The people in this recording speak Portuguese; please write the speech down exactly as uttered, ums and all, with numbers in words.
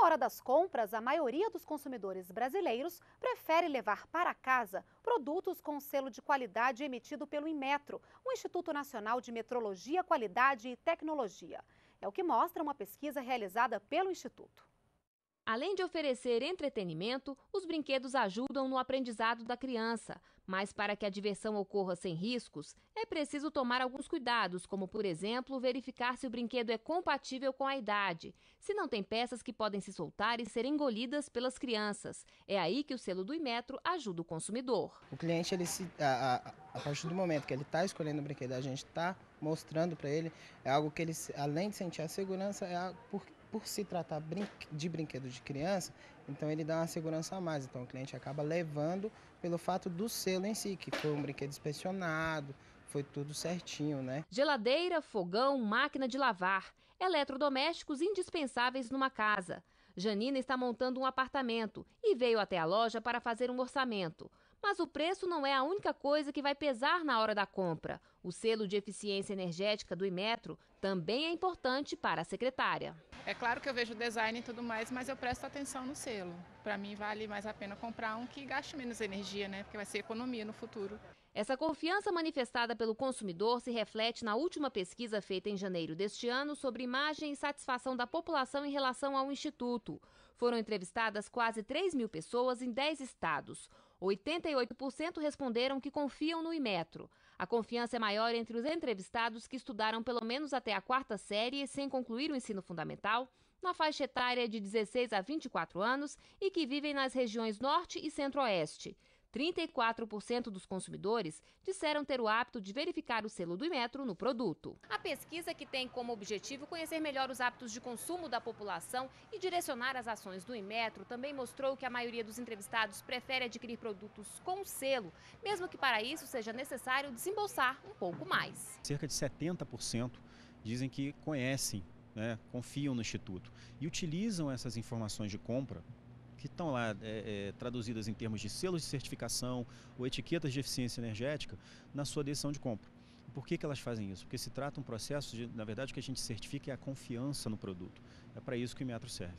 Na hora das compras, a maioria dos consumidores brasileiros prefere levar para casa produtos com selo de qualidade emitido pelo Inmetro, o Instituto Nacional de Metrologia, Qualidade e Tecnologia. É o que mostra uma pesquisa realizada pelo Instituto. Além de oferecer entretenimento, os brinquedos ajudam no aprendizado da criança. Mas para que a diversão ocorra sem riscos, é preciso tomar alguns cuidados, como, por exemplo, verificar se o brinquedo é compatível com a idade, se não tem peças que podem se soltar e serem engolidas pelas crianças. É aí que o selo do Inmetro ajuda o consumidor. O cliente, ele se, a, a, a partir do momento que ele está escolhendo o brinquedo, a gente está mostrando para ele, é algo que ele, além de sentir a segurança, é algo porque... Por se tratar de brinquedo de criança, então ele dá uma segurança a mais. Então o cliente acaba levando pelo fato do selo em si, que foi um brinquedo inspecionado, foi tudo certinho, né? Geladeira, fogão, máquina de lavar, eletrodomésticos indispensáveis numa casa. Janina está montando um apartamento e veio até a loja para fazer um orçamento. Mas o preço não é a única coisa que vai pesar na hora da compra. O selo de eficiência energética do Inmetro também é importante para a secretária. É claro que eu vejo design e tudo mais, mas eu presto atenção no selo. Para mim vale mais a pena comprar um que gaste menos energia, né? Porque vai ser economia no futuro. Essa confiança manifestada pelo consumidor se reflete na última pesquisa feita em janeiro deste ano sobre imagem e satisfação da população em relação ao Instituto. Foram entrevistadas quase três mil pessoas em dez estados. oitenta e oito por cento responderam que confiam no Inmetro. A confiança é maior entre os entrevistados que estudaram pelo menos até a quarta série sem concluir o ensino fundamental, na faixa etária de dezesseis a vinte e quatro anos e que vivem nas regiões Norte e Centro-Oeste. trinta e quatro por cento dos consumidores disseram ter o hábito de verificar o selo do Inmetro no produto. A pesquisa, que tem como objetivo conhecer melhor os hábitos de consumo da população e direcionar as ações do Inmetro, também mostrou que a maioria dos entrevistados prefere adquirir produtos com selo, mesmo que para isso seja necessário desembolsar um pouco mais. Cerca de setenta por cento dizem que conhecem, né, confiam no Instituto e utilizam essas informações de compra que estão lá é, é, traduzidas em termos de selos de certificação ou etiquetas de eficiência energética na sua decisão de compra. Por que que elas fazem isso? Porque se trata um processo de, na verdade, que a gente certifica é a confiança no produto. É para isso que o Inmetro serve.